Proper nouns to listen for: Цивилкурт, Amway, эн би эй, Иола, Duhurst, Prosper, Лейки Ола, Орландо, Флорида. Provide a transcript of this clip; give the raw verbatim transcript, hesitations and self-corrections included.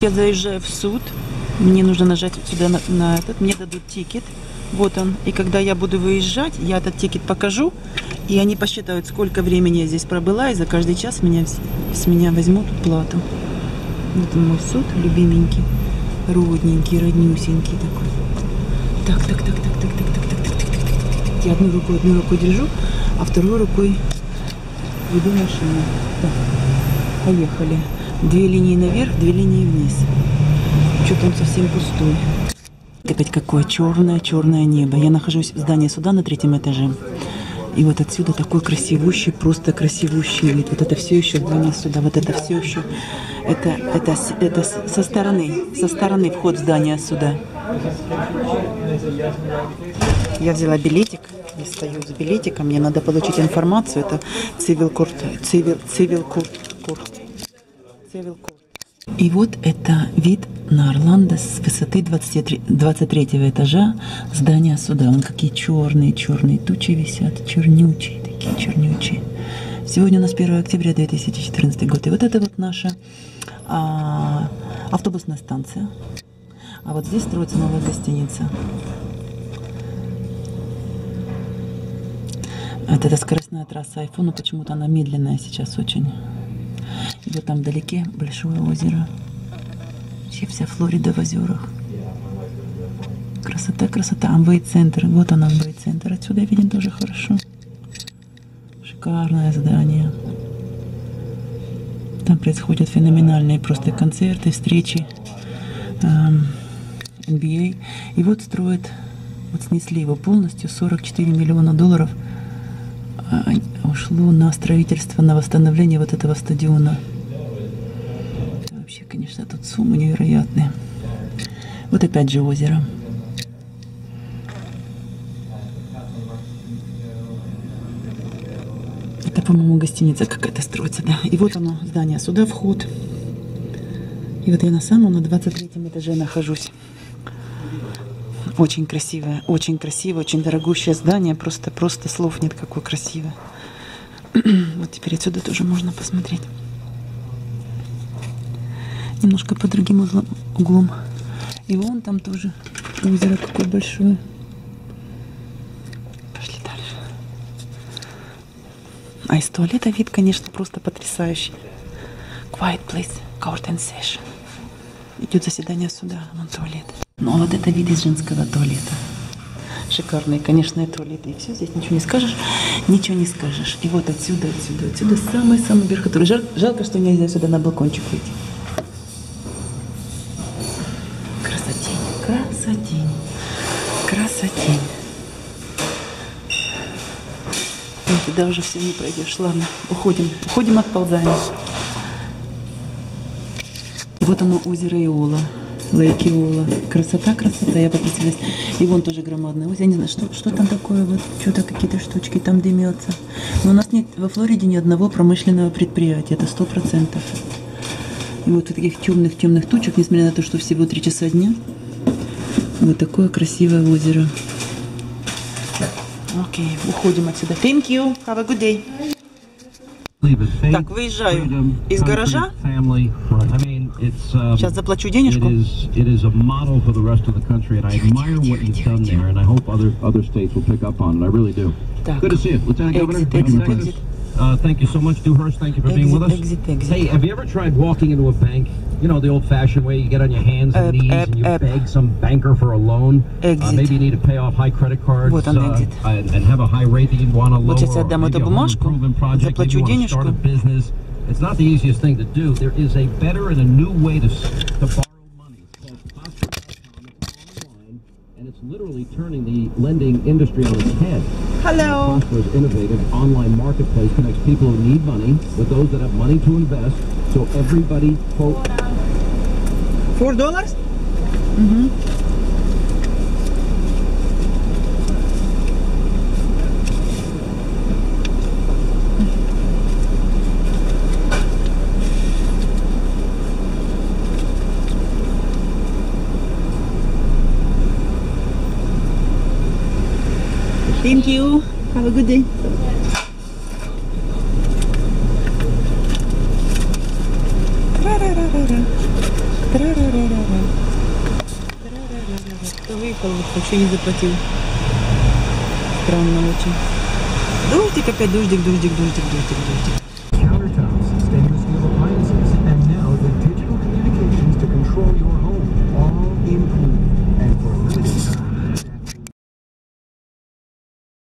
Я заезжаю в суд, мне нужно нажать сюда на, на этот, мне дадут тикет, вот он, и когда я буду выезжать, я этот тикет покажу, и они посчитают, сколько времени я здесь пробыла, и за каждый час меня, с меня возьмут плату. Вот он мой суд, любименький, родненький, роднюсенький такой. Так, так, так, так, так, так, так, так, так, так, так, так, я одной рукой, одной рукой держу, а второй рукой веду машину. Так, поехали. Две линии наверх, две линии вниз. Что-то он совсем пустой. Опять какое черное-черное небо. Я нахожусь в здании суда на третьем этаже. И вот отсюда такой красивущий, просто красивущий вид. Вот это все еще здание суда, вот это все еще. Это, это, это со стороны, со стороны вход в здание суда. Я взяла билетик. Я стою с билетиком. Мне надо получить информацию. Это Цивилкурт. Цивилкурт. И вот это вид на Орландо с высоты двадцать третьего этажа здания суда. Вон какие черные-черные тучи висят, чернючие такие, чернючие. Сегодня у нас первое октября две тысячи четырнадцатый год. И вот это вот наша а, автобусная станция. А вот здесь строится новая гостиница. Вот это скоростная трасса айфона, почему-то она медленная сейчас очень. И вот там вдалеке большое озеро. Вообще вся Флорида в озерах. Красота, красота. Amway центр. Вот он, Amway центр. Отсюда виден тоже хорошо. Шикарное здание. Там происходят феноменальные просто концерты, встречи. эн би эй. И вот строят, вот снесли его полностью. сорок четыре миллиона долларов. Ушло на строительство, на восстановление вот этого стадиона. Вообще, конечно, тут суммы невероятные. Вот опять же озеро. Это, по-моему, гостиница какая-то строится, да. И вот оно, здание суда, вход. И вот я на самом, на двадцать третьем этаже нахожусь. Очень красивое, очень красивое, очень дорогущее здание. Просто, просто слов нет, какое красивое. Вот теперь отсюда тоже можно посмотреть. Немножко по другим узлом, углом. И вон там тоже озеро какое большое. Пошли дальше. А из туалета вид, конечно, просто потрясающий. Quiet place, court and session. Идет заседание суда, вон туалет. Ну, а вот это вид из женского туалета. Шикарные, конечно, туалеты. И все, здесь ничего не скажешь, ничего не скажешь. И вот отсюда, отсюда, отсюда, самый-самый верх, который... Жал, жалко, что нельзя сюда на балкончик выйти. Красотень, красотень, красотень. И туда уже все не пройдешь. Ладно, уходим, уходим от ползания. Вот оно, озеро Иола. Лейки Ола. Красота, красота, я попросилась. И вон тоже громадное озеро. Я не знаю, что, что там такое, вот что-то какие-то штучки там дымятся. Но у нас нет во Флориде ни одного промышленного предприятия, это сто процентов. И вот таких темных-темных тучек, несмотря на то, что всего три часа дня, вот такое красивое озеро. Окей, уходим отсюда. Thank you, have a good day. Так, выезжаю из гаража. Сейчас заплачу денежку. Thank you so much, Duhurst. Thank you for being with us. Hey, have you ever tried walking into a bank? You know, the old-fashioned way. You get on your hands and knees and you beg some banker for a loan. Maybe you need to pay off high credit cards and have a high rate that you want to lower. Вот сейчас я отдам эту бумажку, заплачу денежку. It's not the easiest thing to do. There is a better and a new way to to borrow money. It's called Prosper online, and it's literally turning the lending industry on its head. Hello. Prosper's innovative online marketplace connects people who need money with those that have money to invest, so everybody quote four dollars. Mm-hmm. Thank you. Have a good day. Тра-ра-ра-ра-ра. Кто выехал, вообще не заплатил. Странно очень. Дождик опять, дождик, дождик, дождик, дождик, дождик.